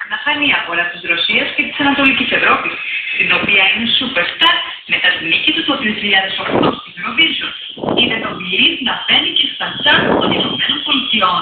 Σαν αφανία πολλά της Ρωσίας και της Ανατολικής Ευρώπης, την οποία είναι superstar μετά την νίκη του το 2008 στην Eurovision. Είδε τον Μιλής να μπαίνει και στα τσάρτ των Ηνωμένων Πολιτειών.